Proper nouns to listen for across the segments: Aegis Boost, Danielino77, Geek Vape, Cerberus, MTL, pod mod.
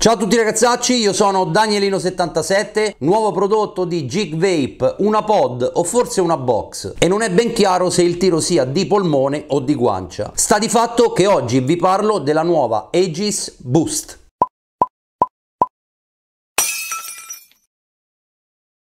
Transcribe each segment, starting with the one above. Ciao a tutti ragazzacci, io sono Danielino77, nuovo prodotto di Geek Vape, una pod o forse una box, e non è ben chiaro se il tiro sia di polmone o di guancia. Sta di fatto che oggi vi parlo della nuova Aegis Boost.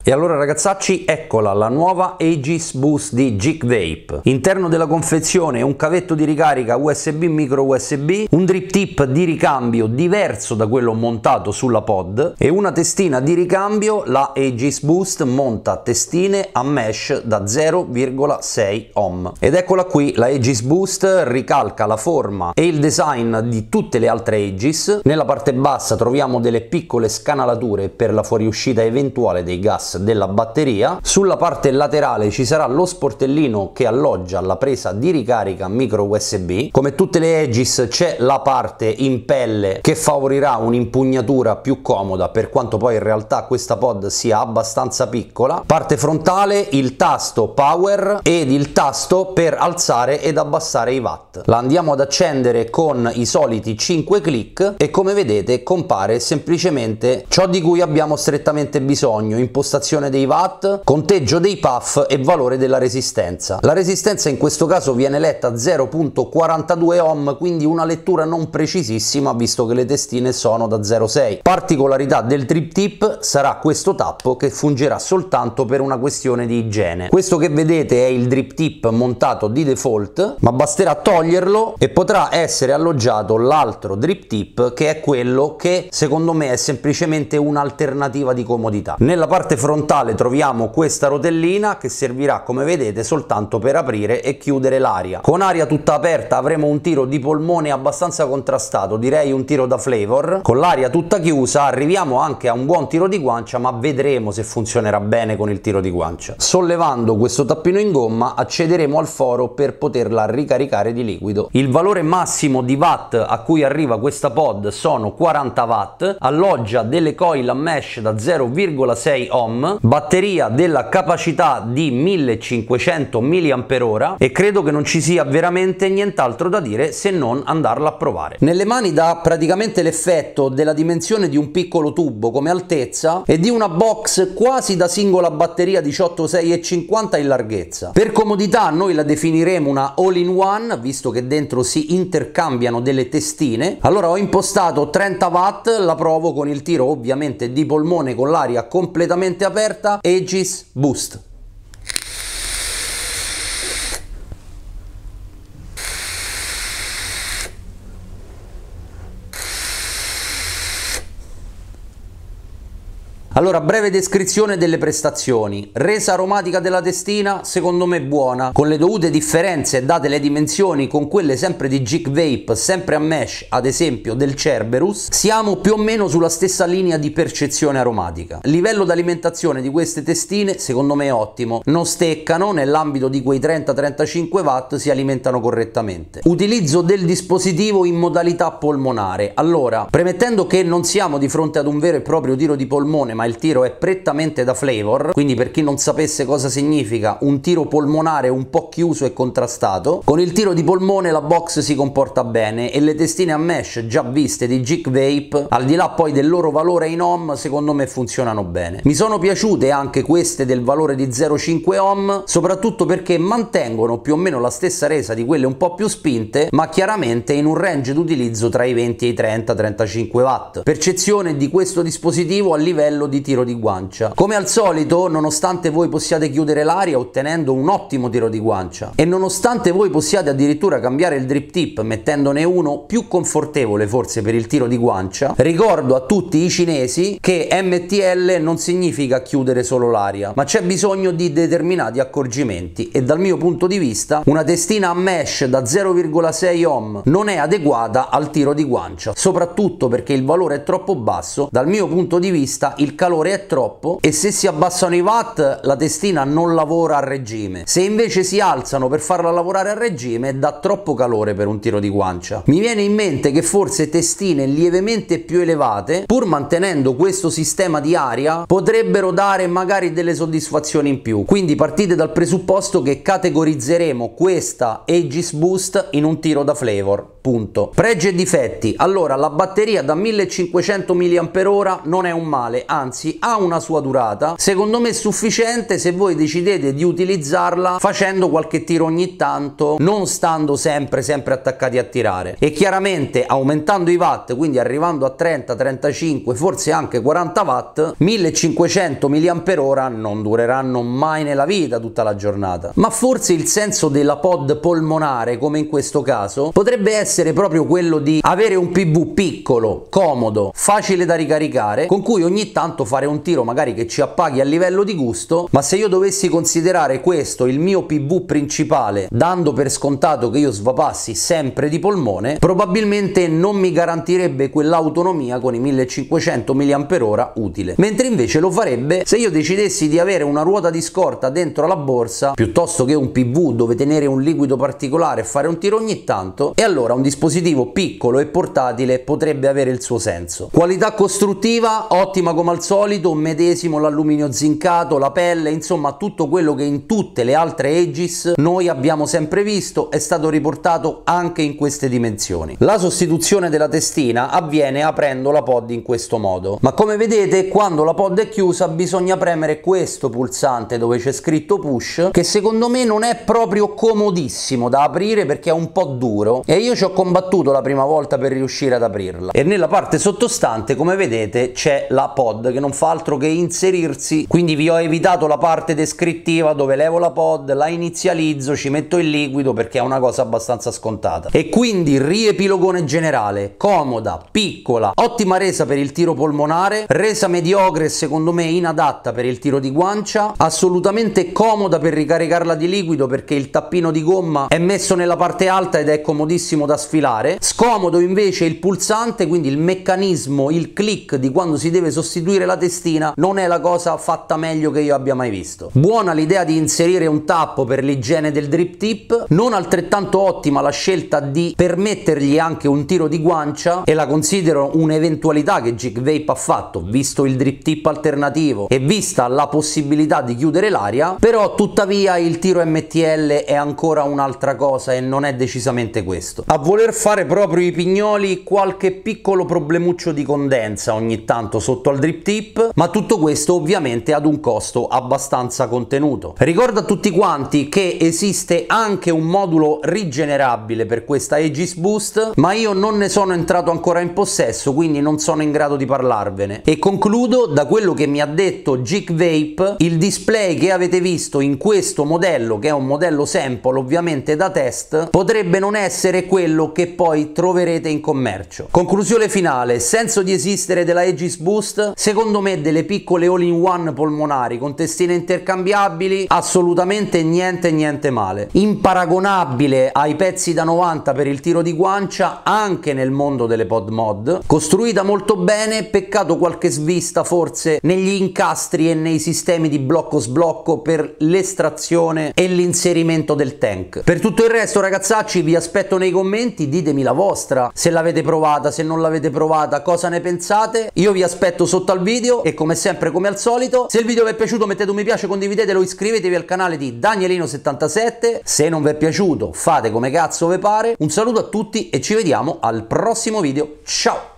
E allora ragazzacci, eccola la nuova Aegis Boost di Geek Vape. Interno della confezione un cavetto di ricarica USB micro USB, un drip tip di ricambio diverso da quello montato sulla pod e una testina di ricambio. La Aegis Boost monta testine a mesh da 0,6 ohm. Ed eccola qui, la Aegis Boost ricalca la forma e il design di tutte le altre Aegis. Nella parte bassa troviamo delle piccole scanalature per la fuoriuscita eventuale dei gas della batteria. Sulla parte laterale ci sarà lo sportellino che alloggia la presa di ricarica micro USB. Come tutte le Aegis c'è la parte in pelle che favorirà un'impugnatura più comoda, per quanto poi in realtà questa pod sia abbastanza piccola. Parte frontale, il tasto power ed il tasto per alzare ed abbassare i watt. La andiamo ad accendere con i soliti 5 click e come vedete compare semplicemente ciò di cui abbiamo strettamente bisogno: impostazione dei watt, conteggio dei puff e valore della resistenza. La resistenza in questo caso viene letta 0,42 ohm, quindi una lettura non precisissima visto che le testine sono da 0,6. Particolarità del drip tip sarà questo tappo che fungerà soltanto per una questione di igiene. Questo che vedete è il drip tip montato di default, ma basterà toglierlo e potrà essere alloggiato l'altro drip tip, che è quello che secondo me è semplicemente un'alternativa di comodità. Nella parte frontale troviamo questa rotellina che servirà, come vedete, soltanto per aprire e chiudere l'aria. Con aria tutta aperta avremo un tiro di polmone abbastanza contrastato, direi un tiro da flavor. Con l'aria tutta chiusa arriviamo anche a un buon tiro di guancia, ma vedremo se funzionerà bene con il tiro di guancia. Sollevando questo tappino in gomma accederemo al foro per poterla ricaricare di liquido. Il valore massimo di watt a cui arriva questa pod sono 40 watt, alloggia delle coil a mesh da 0,6 ohm, batteria della capacità di 1500 mAh e credo che non ci sia veramente nient'altro da dire se non andarla a provare. Nelle mani dà praticamente l'effetto della dimensione di un piccolo tubo come altezza e di una box quasi da singola batteria 18,6,50 in larghezza. Per comodità noi la definiremo una all-in-one, visto che dentro si intercambiano delle testine. Allora ho impostato 30 watt, la provo con il tiro ovviamente di polmone con l'aria completamente aperta. Aegis Boost. Allora, breve descrizione delle prestazioni. Resa aromatica della testina secondo me buona, con le dovute differenze date le dimensioni con quelle sempre di Geek Vape, sempre a mesh ad esempio del Cerberus. Siamo più o meno sulla stessa linea di percezione aromatica. Livello d'alimentazione di queste testine secondo me è ottimo, non steccano, nell'ambito di quei 30-35 watt si alimentano correttamente. Utilizzo del dispositivo in modalità polmonare. Allora, premettendo che non siamo di fronte ad un vero e proprio tiro di polmone, ma il tiro è prettamente da flavor, quindi per chi non sapesse cosa significa un tiro polmonare un po' chiuso e contrastato, con il tiro di polmone la box si comporta bene e le testine a mesh già viste di Geek Vape, al di là poi del loro valore in ohm, secondo me funzionano bene. Mi sono piaciute anche queste del valore di 0,5 ohm, soprattutto perché mantengono più o meno la stessa resa di quelle un po' più spinte, ma chiaramente in un range d'utilizzo tra i 20 e i 30-35 watt. Percezione di questo dispositivo a livello di tiro di guancia. Come al solito, nonostante voi possiate chiudere l'aria ottenendo un ottimo tiro di guancia e nonostante voi possiate addirittura cambiare il drip tip mettendone uno più confortevole forse per il tiro di guancia, ricordo a tutti i cinesi che MTL non significa chiudere solo l'aria, ma c'è bisogno di determinati accorgimenti e dal mio punto di vista una testina a mesh da 0,6 ohm non è adeguata al tiro di guancia, soprattutto perché il valore è troppo basso. Dal mio punto di vista il calore è troppo e se si abbassano i watt la testina non lavora a regime. Se invece si alzano per farla lavorare a regime dà troppo calore per un tiro di guancia. Mi viene in mente che forse testine lievemente più elevate, pur mantenendo questo sistema di aria, potrebbero dare magari delle soddisfazioni in più. Quindi partite dal presupposto che categorizzeremo questa Aegis Boost in un tiro da flavor. Punto. Pregi e difetti. Allora, la batteria da 1500 mAh non è un male, anzi ha una sua durata, secondo me è sufficiente se voi decidete di utilizzarla facendo qualche tiro ogni tanto, non stando sempre attaccati a tirare, e chiaramente aumentando i watt, quindi arrivando a 30, 35, forse anche 40 watt, 1500 mAh non dureranno mai nella vita tutta la giornata. Ma forse il senso della pod polmonare, come in questo caso, potrebbe essere proprio quello di avere un PV piccolo, comodo, facile da ricaricare, con cui ogni tanto fare un tiro magari che ci appaghi a livello di gusto. Ma se io dovessi considerare questo il mio PV principale, dando per scontato che io svapassi sempre di polmone, probabilmente non mi garantirebbe quell'autonomia con i 1500 mAh utile, mentre invece lo farebbe se io decidessi di avere una ruota di scorta dentro la borsa piuttosto che un PV dove tenere un liquido particolare e fare un tiro ogni tanto. E allora un dispositivo piccolo e portatile potrebbe avere il suo senso. Qualità costruttiva ottima come al solito, medesimo l'alluminio zincato, la pelle, insomma tutto quello che in tutte le altre Aegis noi abbiamo sempre visto è stato riportato anche in queste dimensioni. La sostituzione della testina avviene aprendo la pod in questo modo, ma come vedete quando la pod è chiusa bisogna premere questo pulsante dove c'è scritto push, che secondo me non è proprio comodissimo da aprire perché è un po' duro e io ci ho combattuto la prima volta per riuscire ad aprirla. E nella parte sottostante, come vedete, c'è la pod che non fa altro che inserirsi, quindi vi ho evitato la parte descrittiva dove levo la pod, la inizializzo, ci metto il liquido, perché è una cosa abbastanza scontata. E quindi riepilogone generale: comoda, piccola, ottima resa per il tiro polmonare, resa mediocre secondo me inadatta per il tiro di guancia, assolutamente comoda per ricaricarla di liquido perché il tappino di gomma è messo nella parte alta ed è comodissimo da sfilare. Scomodo invece il pulsante, quindi il meccanismo, il click di quando si deve sostituire la testina non è la cosa fatta meglio che io abbia mai visto. Buona l'idea di inserire un tappo per l'igiene del drip tip, non altrettanto ottima la scelta di permettergli anche un tiro di guancia, e la considero un'eventualità che Geek Vape ha fatto visto il drip tip alternativo e vista la possibilità di chiudere l'aria. Però tuttavia il tiro MTL è ancora un'altra cosa e non è decisamente questo. A voler fare proprio i pignoli, qualche piccolo problemuccio di condensa ogni tanto sotto al drip tip, ma tutto questo ovviamente ad un costo abbastanza contenuto. Ricordo a tutti quanti che esiste anche un modulo rigenerabile per questa Aegis Boost, ma io non ne sono entrato ancora in possesso, quindi non sono in grado di parlarvene. E concludo da quello che mi ha detto Geek Vape: il display che avete visto in questo modello, che è un modello sample ovviamente da test, potrebbe non essere quello che poi troverete in commercio. Conclusione finale: senso di esistere della Aegis Boost, secondo me delle piccole all-in-one polmonari con testine intercambiabili, assolutamente niente male. Imparagonabile ai pezzi da 90 per il tiro di guancia anche nel mondo delle pod mod, costruita molto bene, peccato qualche svista forse negli incastri e nei sistemi di blocco-sblocco per l'estrazione e l'inserimento del tank. Per tutto il resto ragazzacci vi aspetto nei commenti, ditemi la vostra, se l'avete provata, se non l'avete provata, cosa ne pensate. Io vi aspetto sotto al video e come sempre, come al solito, se il video vi è piaciuto mettete un mi piace, condividetelo, iscrivetevi al canale di Danielino77. Se non vi è piaciuto fate come cazzo vi pare. Un saluto a tutti e ci vediamo al prossimo video. Ciao!